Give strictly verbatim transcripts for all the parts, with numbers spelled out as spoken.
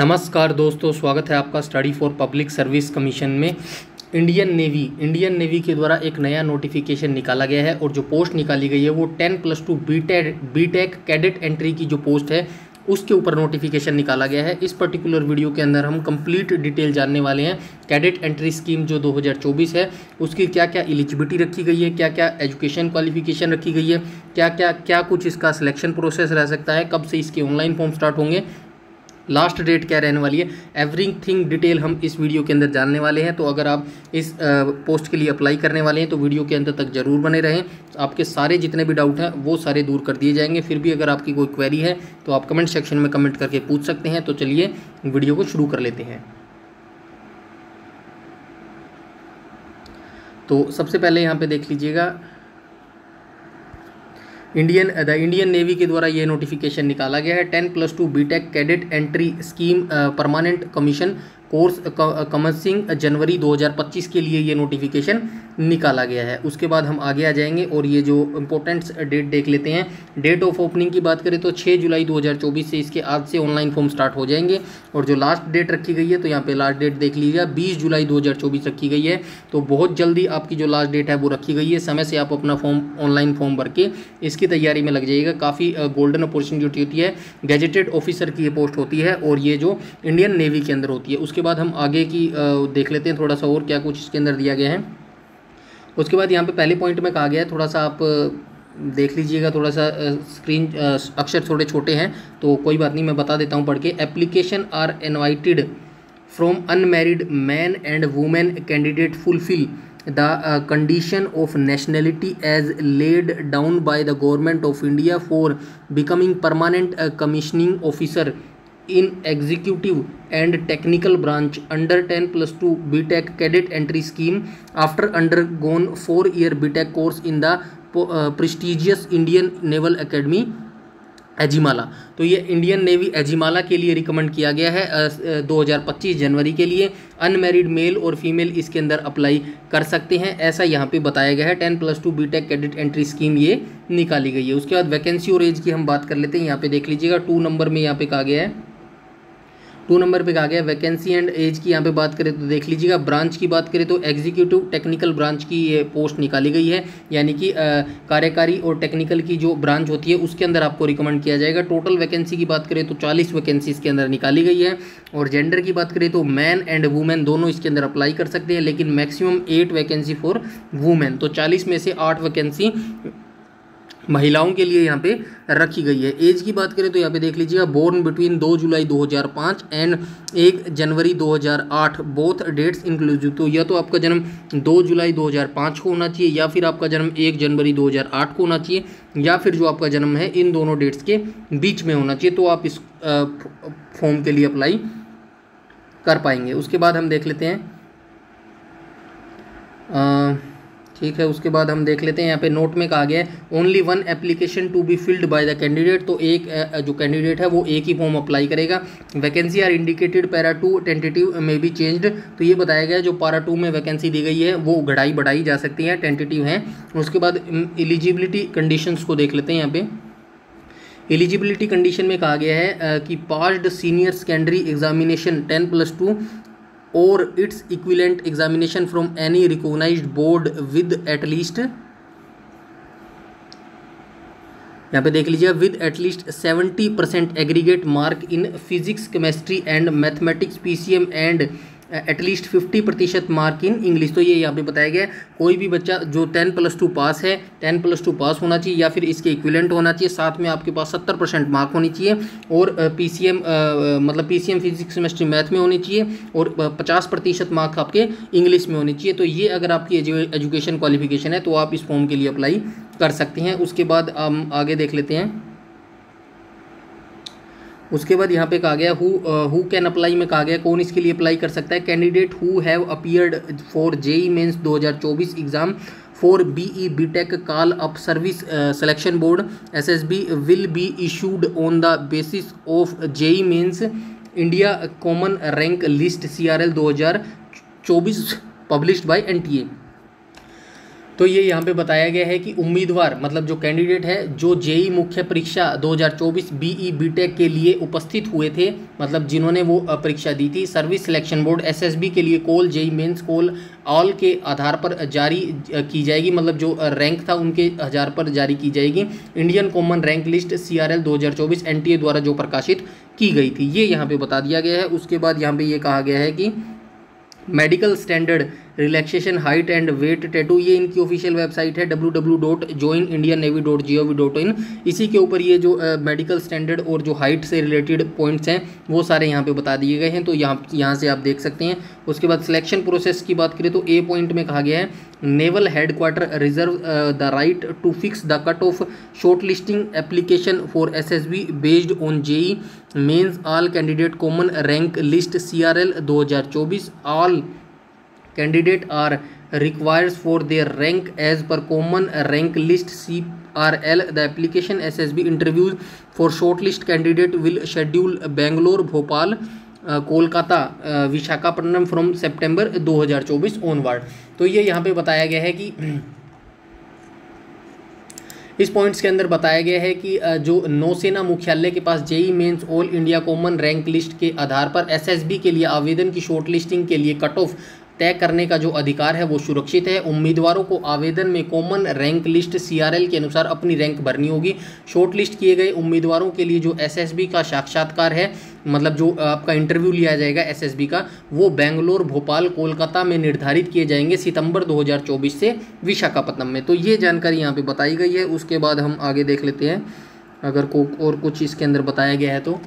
नमस्कार दोस्तों, स्वागत है आपका study for public service commission में। इंडियन नेवी इंडियन नेवी के द्वारा एक नया नोटिफिकेशन निकाला गया है और जो पोस्ट निकाली गई है वो ten plus two B tech B tech cadet entry की जो पोस्ट है उसके ऊपर नोटिफिकेशन निकाला गया है। इस पर्टिकुलर वीडियो के अंदर हम कंप्लीट डिटेल जानने वाले हैं। कैडेट एंट्री स्कीम जो दो हज़ार चौबीस है उसकी क्या क्या एलिजिबिलिटी रखी गई है, क्या क्या एजुकेशन क्वालिफिकेशन रखी गई है, क्या क्या क्या कुछ इसका सिलेक्शन प्रोसेस रह सकता है, कब से इसके ऑनलाइन फॉर्म स्टार्ट होंगे, लास्ट डेट क्या रहने वाली है, एवरीथिंग डिटेल हम इस वीडियो के अंदर जानने वाले हैं। तो अगर आप इस पोस्ट के लिए अप्लाई करने वाले हैं तो वीडियो के अंदर तक ज़रूर बने रहें। आपके सारे जितने भी डाउट हैं वो सारे दूर कर दिए जाएंगे। फिर भी अगर आपकी कोई क्वेरी है तो आप कमेंट सेक्शन में कमेंट करके पूछ सकते हैं। तो चलिए वीडियो को शुरू कर लेते हैं। तो सबसे पहले यहाँ पर देख लीजिएगा, इंडियन द इंडियन नेवी के द्वारा ये नोटिफिकेशन निकाला गया है। Ten plus two B tech cadet entry scheme permanent commission course commencing जनवरी दो हज़ार पच्चीस के लिए ये नोटिफिकेशन निकाला गया है। उसके बाद हम आगे आ जाएंगे और ये जो इम्पोर्टेंट्स डेट देख लेते हैं। डेट ऑफ ओपनिंग की बात करें तो छह जुलाई दो हज़ार चौबीस से इसके आज से ऑनलाइन फॉर्म स्टार्ट हो जाएंगे। और जो लास्ट डेट रखी गई है तो यहाँ पे लास्ट डेट देख लीजिए बीस जुलाई दो हज़ार चौबीस रखी गई है। तो बहुत जल्दी आपकी जो लास्ट डेट है वो रखी गई है। समय से आप अपना फॉर्म ऑनलाइन फॉर्म भर के इसकी तैयारी में लग जाइएगा। काफ़ी गोल्डन अपॉर्चुनिटी होती है। गैजेटेड ऑफिसर की ये पोस्ट होती है और ये जो इंडियन नेवी के अंदर होती है। उसके बाद हम आगे की देख लेते हैं थोड़ा सा और क्या कुछ इसके अंदर दिया गया है। उसके बाद यहाँ पे पहले पॉइंट में कहा गया है, थोड़ा सा आप देख लीजिएगा, थोड़ा सा स्क्रीन अक्षर थोड़े छोटे हैं तो कोई बात नहीं, मैं बता देता हूँ पढ़ के। Application are invited from unmarried man and women candidate fulfil the condition of nationality as laid down by the government of India for becoming permanent commissioning officer in executive and technical branch under ten plus two B tech cadet entry scheme after undergone four year B tech course in the prestigious Indian naval academy Ezhimala. तो ये Indian navy अजीमाला के लिए recommend किया गया है दो हज़ार पच्चीस जनवरी के लिए। अनमेरिड मेल और फीमेल इसके अंदर अप्लाई कर सकते हैं, ऐसा यहाँ पे बताया गया है। Ten plus two B tech cadet entry scheme ये निकाली गई है। उसके बाद वैकेंसी और एज की हम बात कर लेते हैं। यहाँ पे देख लीजिएगा, टू नंबर में यहाँ पे कहा गया है टू नंबर पे कहा गया है वैकेंसी एंड एज की। यहाँ पे बात करें तो देख लीजिएगा, ब्रांच की बात करें तो एग्जीक्यूटिव टेक्निकल ब्रांच की ये पोस्ट निकाली गई है, यानी कि कार्यकारी और टेक्निकल की जो ब्रांच होती है उसके अंदर आपको रिकमेंड किया जाएगा। टोटल वैकेंसी की बात करें तो चालीस वैकेंसी इसके अंदर निकाली गई है। और जेंडर की बात करें तो मैन एंड वुमेन दोनों इसके अंदर अप्लाई कर सकते हैं, लेकिन maximum eight vacancy for women. तो चालीस में से आठ वैकेंसी महिलाओं के लिए यहाँ पे रखी गई है। एज की बात करें तो यहाँ पे देख लीजिएगा, बोर्न बिटवीन दो जुलाई दो हज़ार पाँच एंड एक जनवरी दो हज़ार आठ, बोथ डेट्स इंक्लूसिव। तो या तो आपका जन्म दो जुलाई दो हज़ार पाँच को होना चाहिए या फिर आपका जन्म एक जनवरी दो हज़ार आठ को होना चाहिए, या फिर जो आपका जन्म है इन दोनों डेट्स के बीच में होना चाहिए, तो आप इस फॉर्म के लिए अप्लाई कर पाएंगे। उसके बाद हम देख लेते हैं, आ, ठीक है, उसके बाद हम देख लेते हैं। यहाँ पे नोट में कहा गया है only one application to be filled by the candidate. तो एक जो कैंडिडेट है वो एक ही फॉर्म अप्लाई करेगा। Vacancy are indicated para two tentative में बी चेंज्ड। तो ये बताया गया है जो पारा टू में वैकेंसी दी गई है वो घटाई बढ़ाई जा सकती है, टेंटेटिव हैं। उसके बाद एलिजिबिलिटी कंडीशंस को देख लेते हैं। यहाँ पे एलिजिबिलिटी कंडीशन में कहा गया है कि passed senior secondary examination ten plus two और it's equivalent examination from any recognised board with at least, यहाँ पे देख लीजिए, with at least seventy percent aggregate mark in physics chemistry and mathematics PCM and at least fifty प्रतिशत mark in English. तो ये यहाँ पे बताया गया है कोई भी बच्चा जो टेन प्लस टू पास है, टेन प्लस टू पास होना चाहिए या फिर इसके इक्विवेलेंट होना चाहिए, साथ में आपके पास सत्तर परसेंट मार्क होनी चाहिए और पीसीएम मतलब पीसीएम फिजिक्स केमिस्ट्री मैथ में होनी चाहिए और पचास प्रतिशत मार्क आपके इंग्लिश में होनी चाहिए। तो ये अगर आपकी एजुकेशन क्वालिफिकेशन है तो आप इस फॉर्म के लिए अप्लाई कर सकते हैं। उसके बाद हम आगे देख लेते हैं। उसके बाद यहाँ पे कहा गया हु हु कैन अप्लाई में कहा गया कौन इसके लिए अप्लाई कर सकता है। Candidate who have appeared for JEE mains दो हज़ार चौबीस exam for BE B tech call up service selection board SSB will be issued on the basis of JEE mains India common rank list CRL दो हज़ार चौबीस published by NTA. तो ये यहाँ पे बताया गया है कि उम्मीदवार मतलब जो कैंडिडेट है जो जेई मुख्य परीक्षा दो हज़ार चौबीस बीई बीटेक के लिए उपस्थित हुए थे, मतलब जिन्होंने वो परीक्षा दी थी, सर्विस सिलेक्शन बोर्ड एसएसबी के लिए call JEE mains call all के आधार पर जारी की जाएगी, मतलब जो रैंक था उनके आधार पर जारी की जाएगी। Indian common rank list C R L दो हज़ार चौबीस एन टी ए द्वारा जो प्रकाशित की गई थी, ये यहाँ पे बता दिया गया है। उसके बाद यहाँ पे ये कहा गया है कि medical standard relaxation height and weight tattoo, ये इनकी ऑफिशियल वेबसाइट है W W W dot join Indian navy dot G O V dot in. इसी के ऊपर ये जो मेडिकल uh, स्टैंडर्ड और जो हाइट से रिलेटेड पॉइंट्स हैं वो सारे यहाँ पे बता दिए गए हैं, तो यहाँ यहाँ से आप देख सकते हैं। उसके बाद सिलेक्शन प्रोसेस की बात करें तो ए पॉइंट में कहा गया है naval headquarter reserve the right to fix the cut off short listing application for S S B based on JEE mains all candidate common rank list C R L दो हज़ार चौबीस all candidate are requires for their rank as per common rank list C R L the application S S B interviews for short list candidate will schedule Bangalore Bhopal Kolkata Visakhapatnam from September दो हज़ार चौबीस onward. तो ये यहाँ पे बताया गया है कि इस पॉइंट्स के अंदर बताया गया है कि जो नौसेना मुख्यालय के पास JEE mains all India common rank list के आधार पर एसएसबी के लिए आवेदन की शॉर्ट लिस्टिंग के लिए कट ऑफ तय करने का जो अधिकार है वो सुरक्षित है। उम्मीदवारों को आवेदन में कॉमन रैंक लिस्ट सीआरएल के अनुसार अपनी रैंक भरनी होगी। शॉर्ट लिस्ट किए गए उम्मीदवारों के लिए जो एसएसबी का साक्षात्कार है, मतलब जो आपका इंटरव्यू लिया जाएगा एसएसबी का, वो बेंगलोर भोपाल कोलकाता में निर्धारित किए जाएंगे सितंबर दो हज़ार चौबीस से विशाखापट्टनम में। तो ये जानकारी यहाँ पे बताई गई है। उसके बाद हम आगे देख लेते हैं अगर को और कुछ इसके अंदर बताया गया है तो।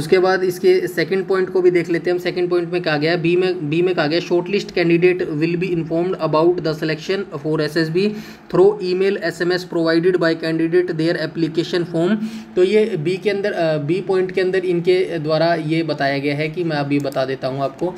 उसके बाद इसके सेकंड पॉइंट को भी देख लेते हैं हम। सेकंड पॉइंट में कहा गया है बी में बी में कहा गया short list candidate will be informed about the selection for SSB through email SMS provided by candidate their application form. तो ये बी के अंदर बी पॉइंट के अंदर इनके द्वारा ये बताया गया है कि मैं अभी बता देता हूँ आपको।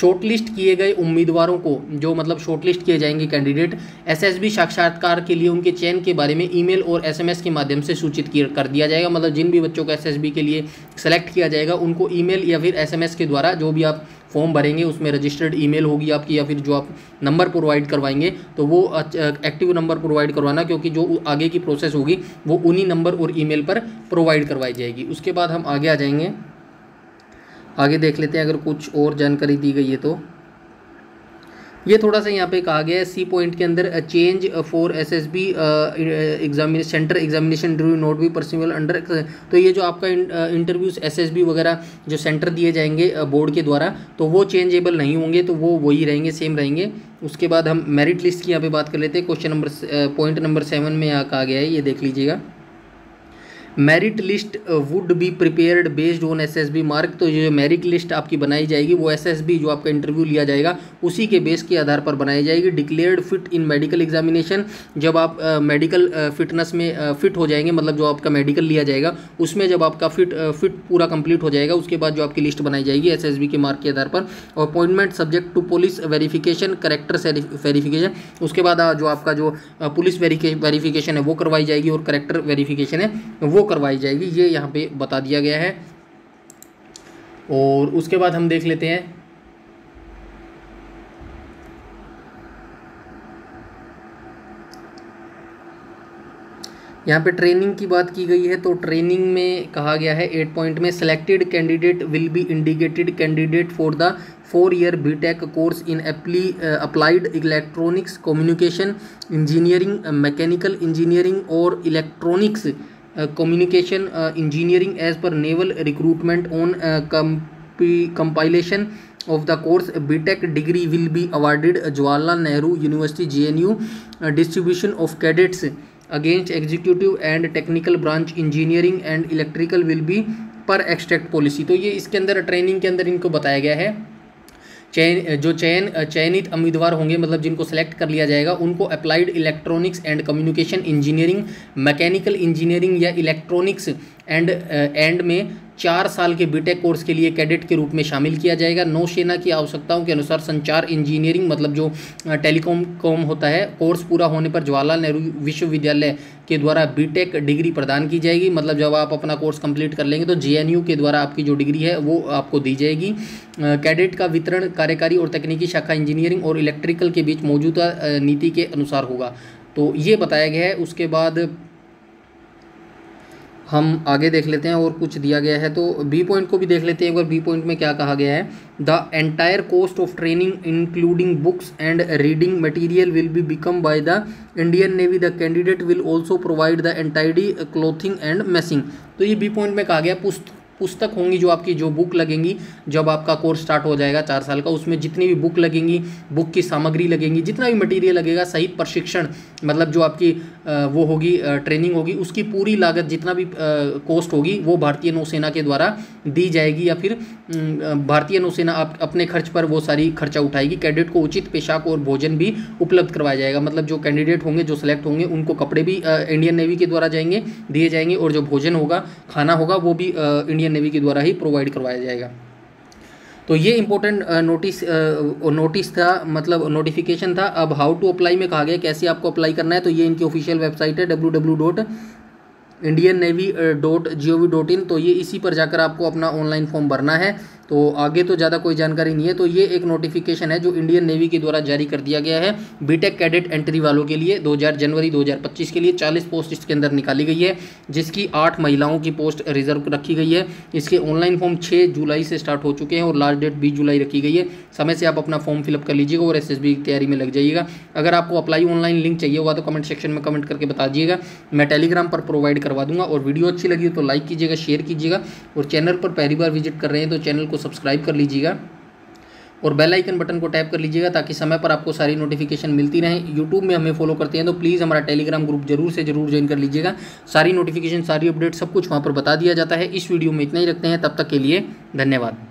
शॉर्टलिस्ट किए गए उम्मीदवारों को जो मतलब शॉर्टलिस्ट किए जाएंगे कैंडिडेट एसएसबी साक्षात्कार के लिए उनके चयन के बारे में ईमेल और एसएमएस के माध्यम से सूचित कर दिया जाएगा। मतलब जिन भी बच्चों को एसएसबी के लिए सेलेक्ट किया जाएगा उनको ईमेल या फिर एसएमएस के द्वारा जो भी आप फॉर्म भरेंगे उसमें रजिस्टर्ड ईमेल होगी आपकी, या फिर जो आप नंबर प्रोवाइड करवाएंगे तो वो एक्टिव नंबर प्रोवाइड करवाना, क्योंकि जो आगे की प्रोसेस होगी वो उन्हीं नंबर और ईमेल पर प्रोवाइड करवाई जाएगी। उसके बाद हम आगे आ जाएंगे, आगे देख लेते हैं अगर कुछ और जानकारी दी गई है तो। ये थोड़ा सा यहाँ पे कहा गया है सी पॉइंट के अंदर change for SSB examine centre examination drew not be personal under. तो ये जो आपका इंटरव्यूज एसएसबी वगैरह जो सेंटर दिए जाएंगे बोर्ड के द्वारा तो वो चेंजेबल नहीं होंगे, तो वो वही रहेंगे, सेम रहेंगे। उसके बाद हम मेरिट लिस्ट की यहाँ पे बात कर लेते हैं। Question number point number seven में यहाँ कहा गया है, ये देख लीजिएगा, merit list would be prepared based on SSB mark. तो जो मेरिट लिस्ट आपकी बनाई जाएगी वो एसएसबी जो आपका इंटरव्यू लिया जाएगा उसी के बेस के आधार पर बनाई जाएगी। Declared fit in medical examination, जब आप मेडिकल uh, फिटनेस में फिट uh, हो जाएंगे, मतलब जो आपका मेडिकल लिया जाएगा उसमें जब आपका फिट फिट uh, पूरा कंप्लीट हो जाएगा उसके बाद जो आपकी लिस्ट बनाई जाएगी एसएसबी के मार्क के आधार पर। Appointment subject to police verification character verification, उसके बाद जो आपका जो पुलिस वेरीफिकेशन है वो करवाई जाएगी और करेक्टर वेरीफिकेशन है वो करवाई जाएगी, ये यहाँ पे बता दिया गया है। और उसके बाद हम देख लेते हैं यहाँ पे ट्रेनिंग की बात की गई है। तो ट्रेनिंग में कहा गया है एट पॉइंट में selected candidate will be indicated candidate for the four year B tech course in apply applied electronics communication engineering mechanical engineering और electronics communication engineering as per naval recruitment on compilation of the course B tech degree will be awarded Jawaharlal Nehru university J N U. Distribution of cadets against executive and technical branch engineering and electrical will be per extract policy. तो ये इसके अंदर training के अंदर इनको बताया गया है। चयन जो चयन चयनित उम्मीदवार होंगे, मतलब जिनको सेलेक्ट कर लिया जाएगा, उनको applied electronics and communication engineering mechanical engineering या इलेक्ट्रॉनिक्स एंड एंड में चार साल के बीटेक कोर्स के लिए कैडेट के रूप में शामिल किया जाएगा। नौसेना की आवश्यकताओं के अनुसार संचार इंजीनियरिंग मतलब जो टेलीकॉम कॉम होता है कोर्स पूरा होने पर जवाहरलाल नेहरू विश्वविद्यालय के द्वारा बीटेक डिग्री प्रदान की जाएगी। मतलब जब आप अपना कोर्स कंप्लीट कर लेंगे तो जेएनयू के द्वारा आपकी जो डिग्री है वो आपको दी जाएगी। कैडेट का वितरण कार्यकारी और तकनीकी शाखा इंजीनियरिंग और इलेक्ट्रिकल के बीच मौजूदा नीति के अनुसार होगा, तो ये बताया गया है। उसके बाद हम आगे देख लेते हैं और कुछ दिया गया है, तो बी पॉइंट को भी देख लेते हैं एक बार। बी पॉइंट में क्या कहा गया है, the entire cost of training including books and reading material will be become by the Indian navy, the candidate will also provide the entire clothing and messing. तो ये बी पॉइंट में कहा गया पुस्तक पुस्तक होंगी जो आपकी जो बुक लगेंगी जब आपका कोर्स स्टार्ट हो जाएगा चार साल का, उसमें जितनी भी बुक लगेंगी, बुक की सामग्री लगेंगी, जितना भी मटेरियल लगेगा सहित प्रशिक्षण मतलब जो आपकी वो होगी ट्रेनिंग होगी उसकी पूरी लागत जितना भी कॉस्ट होगी वो भारतीय नौसेना के द्वारा दी जाएगी या फिर भारतीय नौसेना आप अपने खर्च पर वो सारी खर्चा उठाएगी। कैडेट को उचित पोशाक और भोजन भी उपलब्ध करवाया जाएगा, मतलब जो कैंडिडेट होंगे जो सिलेक्ट होंगे उनको कपड़े भी इंडियन नेवी के द्वारा जाएंगे दिए जाएंगे और जो भोजन होगा खाना होगा वो भी इंडियन नेवी के द्वारा ही प्रोवाइड करवाया जाएगा। तो ये इंपॉर्टेंट नोटिस नोटिस था मतलब नोटिफिकेशन था। अब हाउ टू अप्लाई में कहा गया कैसे आपको अप्लाई करना है, तो ये इनकी ऑफिशियल वेबसाइट है W W W dot Indian navy dot G O V dot in. तो ये इसी पर जाकर आपको अपना ऑनलाइन फॉर्म भरना है। तो आगे तो ज़्यादा कोई जानकारी नहीं है। तो ये एक नोटिफिकेशन है जो इंडियन नेवी के द्वारा जारी कर दिया गया है बीटेक कैडेट एंट्री वालों के लिए दो हज़ार जनवरी दो हज़ार पच्चीस के लिए चालीस पोस्ट इसके अंदर निकाली गई है, जिसकी आठ महिलाओं की पोस्ट रिजर्व रखी गई है। इसके ऑनलाइन फॉर्म छह जुलाई से स्टार्ट हो चुके हैं और लास्ट डेट बीस जुलाई रखी गई है। समय से आप अपना फॉर्म फिलअप कर लीजिएगा और एस एस बी की तैयारी में लग जाइएगा। अगर आपको अप्लाई ऑनलाइन लिंक चाहिए होगा तो कमेंट सेक्शन में कमेंट करके बता दीजिएगा, मैं टेलीग्राम पर प्रोवाइड करवा दूंगा। और वीडियो अच्छी लगी तो लाइक कीजिएगा, शेयर कीजिएगा और चैनल पर पहली बार विजिट कर रहे हैं तो चैनल को सब्सक्राइब कर लीजिएगा और बेल आइकन बटन को टैप कर लीजिएगा ताकि समय पर आपको सारी नोटिफिकेशन मिलती रहे। यूट्यूब में हमें फॉलो करते हैं तो प्लीज़ हमारा टेलीग्राम ग्रुप जरूर से जरूर ज्वाइन कर लीजिएगा। सारी नोटिफिकेशन सारी अपडेट सब कुछ वहाँ पर बता दिया जाता है। इस वीडियो में इतना ही रखते हैं, तब तक के लिए धन्यवाद।